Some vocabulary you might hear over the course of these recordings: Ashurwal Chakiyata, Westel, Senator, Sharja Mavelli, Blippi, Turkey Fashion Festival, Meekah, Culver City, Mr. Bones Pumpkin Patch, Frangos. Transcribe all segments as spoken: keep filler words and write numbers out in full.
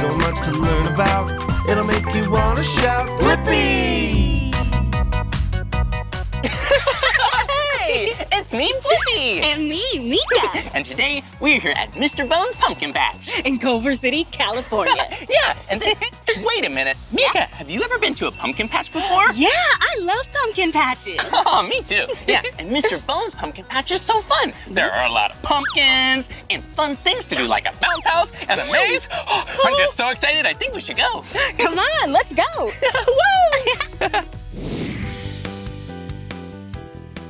so much to learn about. It'll make you want to shout, Blippi! Hey! It's me, Blippi! And me, Meekah! And today, we're here at Mister Bones Pumpkin Patch. In Culver City, California. Yeah, and then, wait a minute. Meekah, have you ever been to a pumpkin patch before? Yeah, I love pumpkin patches. Oh, me too. Yeah, and Mister Bones Pumpkin Patch is so fun. There are a lot of pumpkins and fun things to do, like a bounce house and a maze. Oh, I'm just so excited, I think we should go. Come on, let's go. Woo!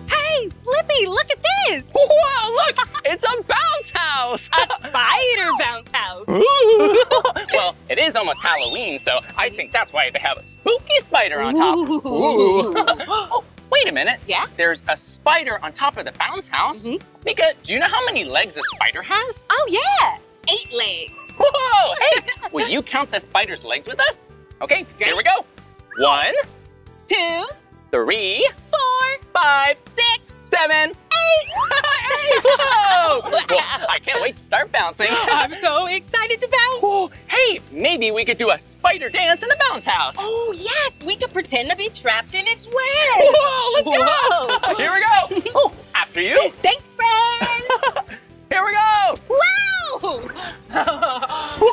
Hey, Blippi, look at this! Wow, look! It's a bounce house! A spider bounce house! Well, it is almost Halloween, so I think that's why they have a spooky spider on top. Ooh. Ooh. Oh, wait a minute. Yeah? There's a spider on top of the bounce house. Mm-hmm. Meekah, do you know how many legs a spider has? Oh, yeah! Eight legs. Whoa! Hey, will you count the spider's legs with us? Okay, here we go. One, two, three, four, five, six, seven, eight. Eight. Whoa! Well, I can't wait to start bouncing. I'm so excited to bounce. Oh, hey, maybe we could do a spider dance in the bounce house. Oh, yes. We could pretend to be trapped in its web. Whoa, let's Whoa. go. Here we go. Oh, after you. Thanks, friend. Here we go. Wow. Whoa.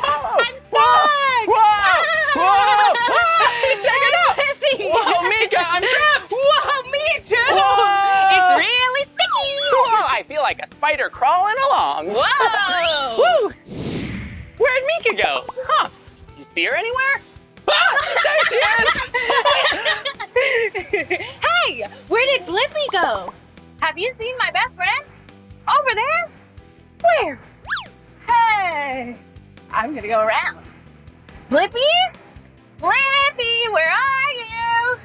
I'm stuck. Whoa. Whoa. Whoa. Whoa. Check it out. Whoa, Meekah, I'm trapped. Whoa, me too. Whoa. It's really sticky. Whoa, I feel like a spider crawling along. Whoa. Woo. Where'd Meekah go? Huh? You see her anywhere? Ah, there she is. Hey, where did Blippi go? Have you seen my best friend? Over there? Where? Hey, I'm gonna go around. Blippi? Blippi, where are you?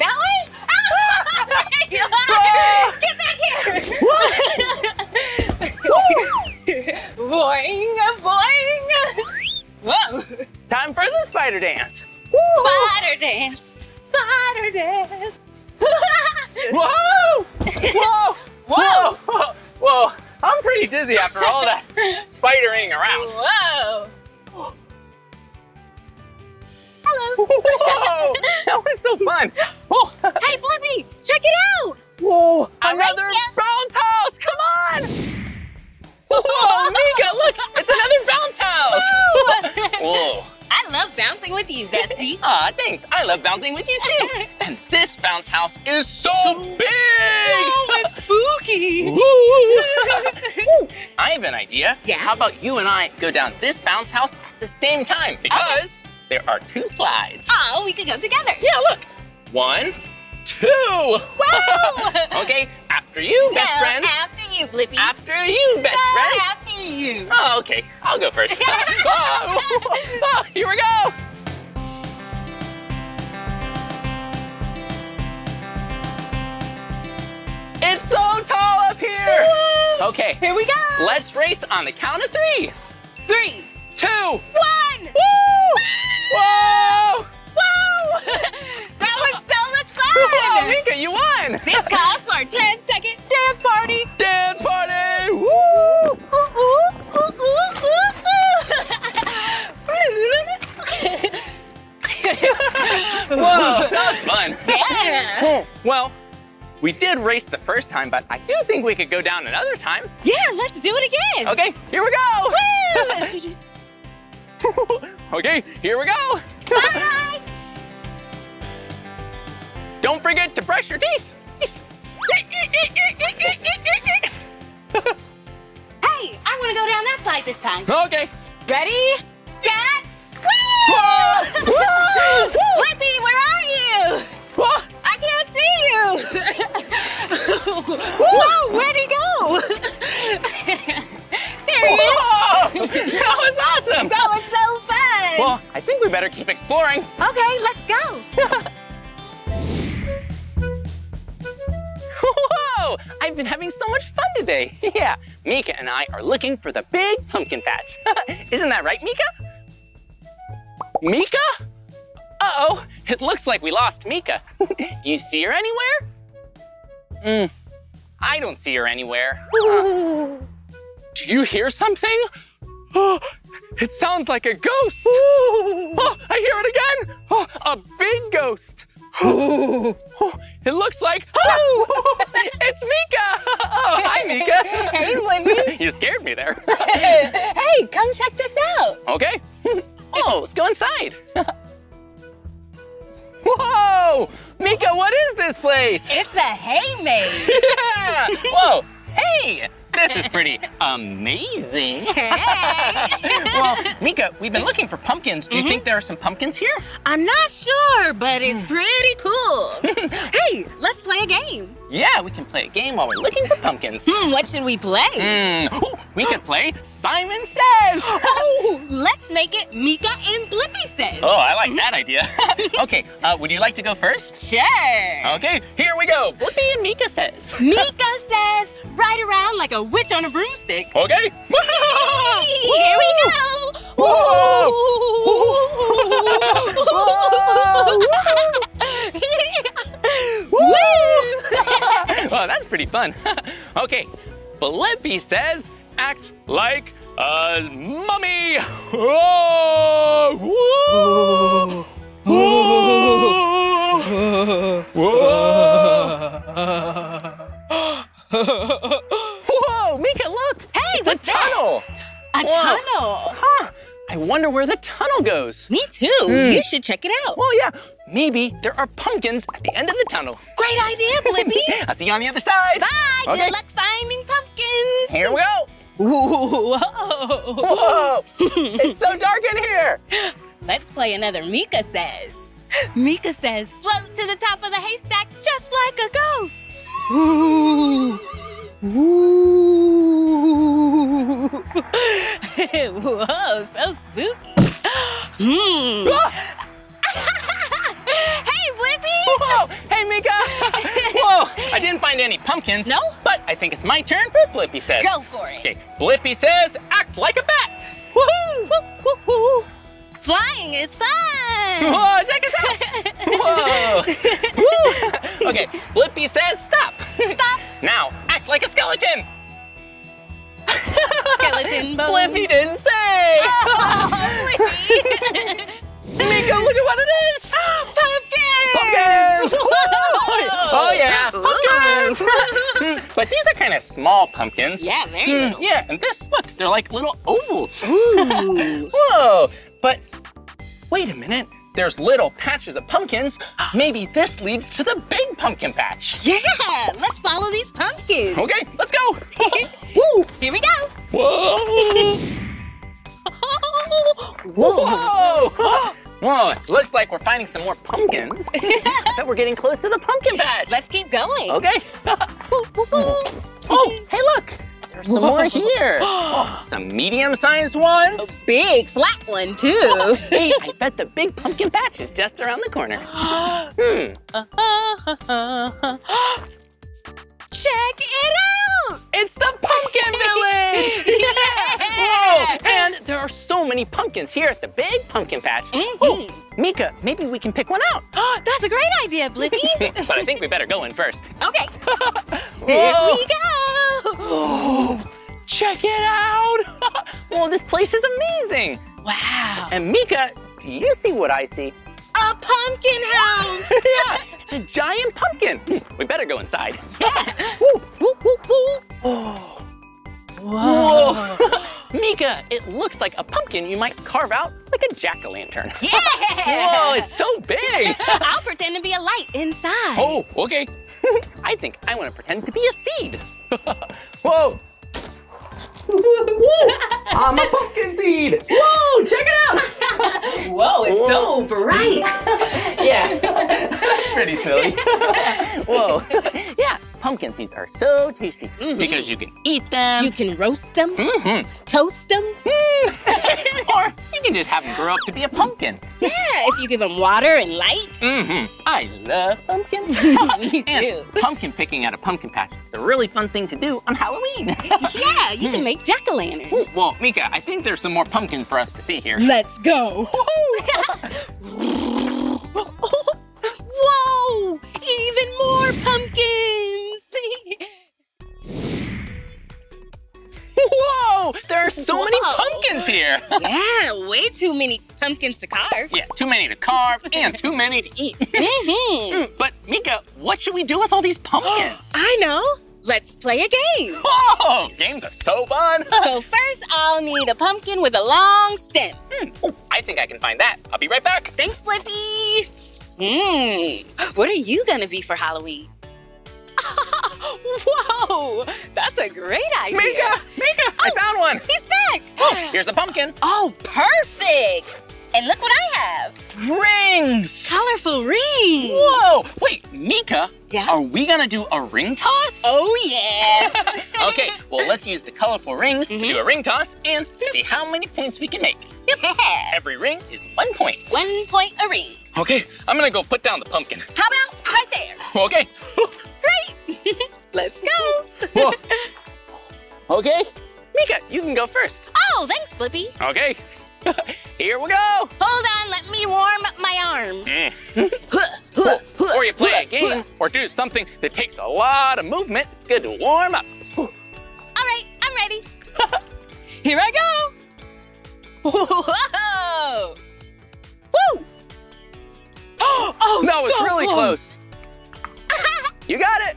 That way? Oh, get back here! Boing, boing. Whoa. Time for the spider dance. Spider dance. Spider dance. Whoa! Whoa! Whoa! Whoa! Whoa! I'm pretty dizzy after all that spidering around. Whoa! Hello. Whoa, that was so fun. Oh. Hey, Blippi, check it out. Whoa, another bounce house, come on. Whoa, Meekah, look, it's another bounce house. Whoa. Whoa. I love bouncing with you, bestie. Aw, uh, thanks, I love bouncing with you too. And this bounce house is so, so big. Oh, it's spooky. Ooh. I have an idea. Yeah. How about you and I go down this bounce house at the same time? Because okay. There are two slides. Oh, we could go together. Yeah, look. One, two. Wow. Okay, after you, no, best friend. After you, Blippi. After you, best no, friend. After you. Oh, okay. I'll go first. Oh, oh, here we go. It's so tall up here. Whoa. Okay. Here we go. Let's race on the count of three. Three, two, one. Woo! Whoa! Whoa! That was so much fun! Whoa, Meekah, you won! This calls for a ten second dance party! Dance party! Woo! Ooh, ooh, ooh, ooh, ooh, ooh. Whoa, that was fun! Yeah! Well, we did race the first time, but I do think we could go down another time. Yeah, let's do it again! Okay, here we go! Woo! Okay, here we go. Bye. Don't forget to brush your teeth. Hey, I want to go down that slide this time. Okay. Ready, get, woo! Whoa! Blippi, where are you? Whoa. I can't see you. Whoa, where'd he go? There he is. Whoa! That was awesome! That was so fun! Well, I think we better keep exploring. Okay, let's go! Whoa! I've been having so much fun today! Yeah, Meekah and I are looking for the big pumpkin patch. Isn't that right, Meekah? Meekah? Uh-oh, it looks like we lost Meekah. Do you see her anywhere? Mm, I don't see her anywhere. Uh, do you hear something? Oh, it sounds like a ghost. Oh, I hear it again. Oh, a big ghost. Oh, oh, it looks like, oh, it's Meekah. Oh, hi, Meekah. Hey, Wendy. You scared me there. Hey, come check this out. Okay. Oh, let's go inside. Whoa! Meekah, what is this place? It's a hay maze. Yeah. Whoa, hey. This is pretty amazing. Hey. Well, Meekah, we've been looking for pumpkins. Do you mm-hmm. think there are some pumpkins here? I'm not sure, but it's pretty cool. Hey, let's play a game. Yeah, we can play a game while we're looking for pumpkins. Hmm, what should we play? Mm, oh, we could play Simon Says. Oh, let's make it Meekah and Blippi Says. Oh, I like that idea. Okay, uh, would you like to go first? Sure. Okay, here we go. Blippi and Meekah Says. Meekah says, ride around like a witch on a broomstick. Okay. Here we go. Well, that's pretty fun. Okay, Blippi says, act like a mummy. Whoa! Whoa! Whoa! Whoa! Whoa, Meekah, look! Hey, it's what's a tunnel! That? A Whoa. Tunnel? Huh. I wonder where the tunnel goes. Me too. Mm. You should check it out. Well, yeah. Maybe there are pumpkins at the end of the tunnel. Great idea, Blippi. I'll see you on the other side. Bye. Okay. Good luck finding pumpkins. Here we go. Whoa. Whoa. It's so dark in here. Let's play another Meekah Says. Meekah says, float to the top of the haystack just like a ghost. Ooh. Ooh. Whoa, so spooky. Mm. Ah. Hey, Blippi! Whoa! Hey, Meekah! Whoa! I didn't find any pumpkins. No? But I think it's my turn for Blippi Says. Go for it. Okay, Blippi says, act like a bat. Woohoo! Woo, woo, woo. Flying is fun! Whoa, check it out! Whoa! Woo. Okay, Blippi says, stop. Stop. Now, act like a skeleton. Skeleton bones. Blippi didn't say. Oh, Blippi. Meekah, look at what it is! Pumpkins! Pumpkins! Oh yeah, pumpkins! But these are kind of small pumpkins. Yeah, very mm, little. Yeah, and this, look, they're like little ovals. Ooh. Whoa, but wait a minute. There's little patches of pumpkins. Maybe this leads to the big pumpkin patch. Yeah, let's follow these pumpkins. Okay, let's go. Woo! Here we go. Whoa! Whoa! Whoa. Whoa, it looks like we're finding some more pumpkins. I bet we're getting close to the pumpkin patch. Let's keep going. Okay. Oh, hey, look. There's some more here. Oh, some medium-sized ones. A big flat one, too. Hey, I bet the big pumpkin patch is just around the corner. Hmm. Check it out. It's the pumpkin village. Yeah. Whoa, and there are so many pumpkins here at the big pumpkin patch. Mm-hmm. Oh, Meekah, maybe we can pick one out. That's a great idea, Blippi. But I think we better go in first. Okay. There we go. Oh, check it out. Well, this place is amazing. Wow. And Meekah, do you see what I see? A pumpkin house. Yeah, it's a giant pumpkin. We better go inside. Yeah. Woo, woo, woo, woo. Oh. Whoa. Whoa. Meekah, it looks like a pumpkin you might carve out like a jack-o'-lantern. Yeah. Whoa, it's so big. I'll pretend to be a light inside. Oh, okay. I think I want to pretend to be a seed. Whoa. Whoa, I'm a pumpkin seed. Whoa, check it out. Whoa, it's Whoa. so bright. Yeah, that's pretty silly. Whoa, yeah, pumpkin seeds are so tasty mm-hmm. because you can eat them. You can roast them, mm-hmm. toast them. Mm. Or you can just have them grow up to be a pumpkin. Yeah, if you give them water and light. Mm-hmm. I love pumpkins. Me too. And pumpkin picking out a pumpkin patch is a really fun thing to do on Halloween. Yeah, you can make jack-o'-lanterns. Well, Meekah, I think there's some more pumpkins for us to see here. Let's go. Whoa, even more pumpkins. Whoa, there are There's so Whoa. many pumpkins here. Yeah, way too many pumpkins to carve. Yeah, too many to carve and too many to eat. Mm-hmm. Mm, but Meekah, what should we do with all these pumpkins? I know. Let's play a game. Oh, games are so fun. So first, I'll need a pumpkin with a long stem. Hmm. Ooh, I think I can find that. I'll be right back. Thanks, Blippi. Mmm. What are you gonna be for Halloween? Whoa, that's a great idea. Meekah, Meekah, oh, I found one. He's back. Oh, here's the pumpkin. Oh, perfect. And look what I have. Rings. Colorful rings. Whoa, wait, Meekah, yeah? Are we gonna do a ring toss? Oh yeah. Okay, well let's use the colorful rings mm-hmm. to do a ring toss and see how many points we can make. Yep. Yeah. Every ring is one point. One point a ring. Okay, I'm gonna go put down the pumpkin. How about right there? Okay. Great. Let's go. Whoa. Okay. Meekah, you can go first. Oh, thanks, Blippi. Okay. Here we go. Hold on, let me warm up my arms. Mm. Or you play a game or do something that takes a lot of movement. It's good to warm up. All right, I'm ready. Here I go. Whoa! Woo! Oh, no, so it's really close. close. You got it.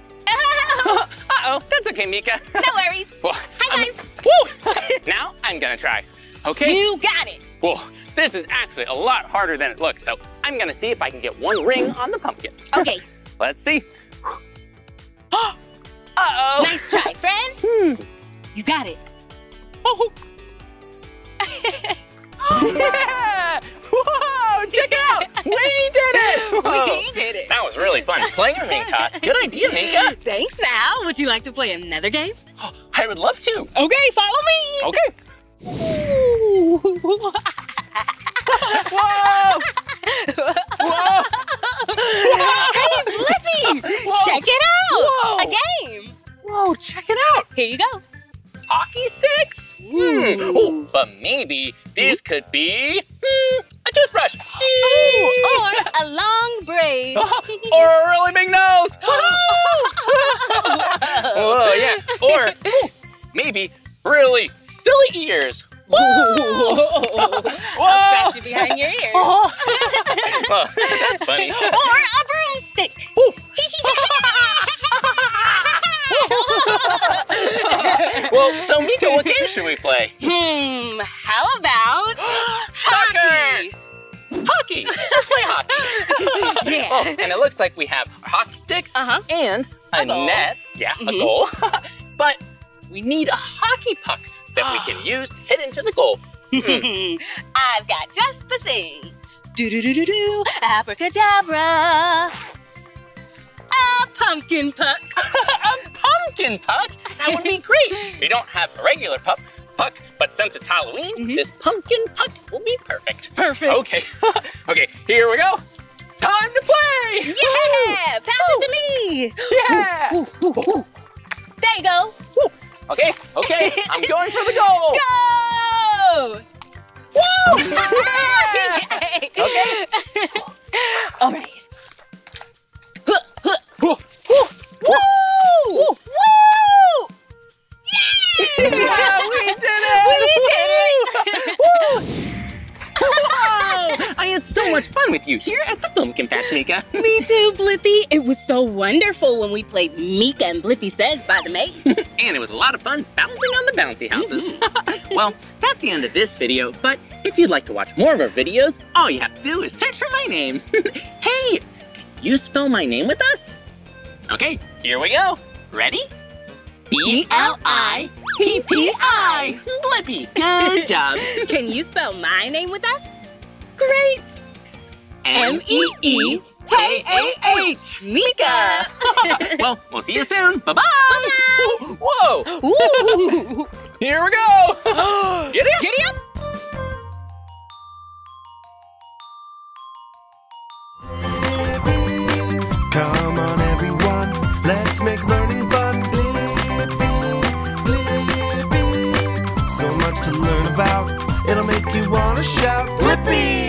Oh. Uh-oh, that's okay, Meekah. No worries. Well, Hi, guys. Woo! Now I'm gonna try. Okay. You got it. Whoa, this is actually a lot harder than it looks. So I'm gonna see if I can get one ring on the pumpkin. Okay. Let's see. Uh-oh. Nice try, friend. Hmm. You got it. Oh. Yeah. Whoa, check it out. We did it. Whoa. We did it. That was really fun playing a ring toss. Good idea, Meekah. Thanks, Al. Would you like to play another game? Oh, I would love to. Okay, follow me. Okay. Ooh. Whoa. Whoa. Whoa. Hey, Blippi. Whoa. Check it out. Whoa. A game. Whoa, check it out. Here you go. Hockey sticks? Hmm. Oh, but maybe these could be hmm, a toothbrush. Ooh, or a long braid. Or a really big nose. Oh, yeah. Or ooh, maybe really silly ears. Whoa! Whoa. I'll scratch you behind your ears. Oh, that's funny. Or a broomstick. Well, so Meekah, what game should we play? Hmm, how about hockey? Hockey! Let's play hockey. Yeah. Oh, and it looks like we have our hockey sticks uh-huh. and a, a net. Yeah, mm-hmm. a goal. But we need a hockey puck that we can use to hit into the goal. Mm. I've got just the thing. Do do do do do. Abracadabra. A pumpkin puck. A pumpkin puck? That would be great. We don't have a regular pup, puck, but since it's Halloween, mm-hmm. this pumpkin puck will be perfect. Perfect. Okay. Okay, here we go. Time to play. Yeah, pass oh. it to me. Yeah. Ooh, ooh, ooh, ooh. There you go. Ooh. Okay, okay, I'm going for the goal. Go! Woo! Yeah. Okay. All right. Woo! Woo! Woo! Yeah! Yeah, we did it! We did it! Woo! Whoa! I had so much fun with you here at the Pumpkin Patch, Meekah. Me too, Blippi. It was so wonderful when we played Meekah and Blippi Says by the Maze. And it was a lot of fun bouncing on the bouncy houses. Well, that's the end of this video, but if you'd like to watch more of our videos, all you have to do is search for my name. Hey, can you spell my name with us? Okay, here we go. Ready? B L I P P I. Blippi. Good job. Can you spell my name with us? Great. M E E K A H. Meekah. Well, we'll see you soon. Bye-bye. Bye-bye. Whoa. Here we go. Giddy up. Giddy up. Come on, everyone. Let's make learning fun. So much to learn about, it'll make you wanna shout, Blippi!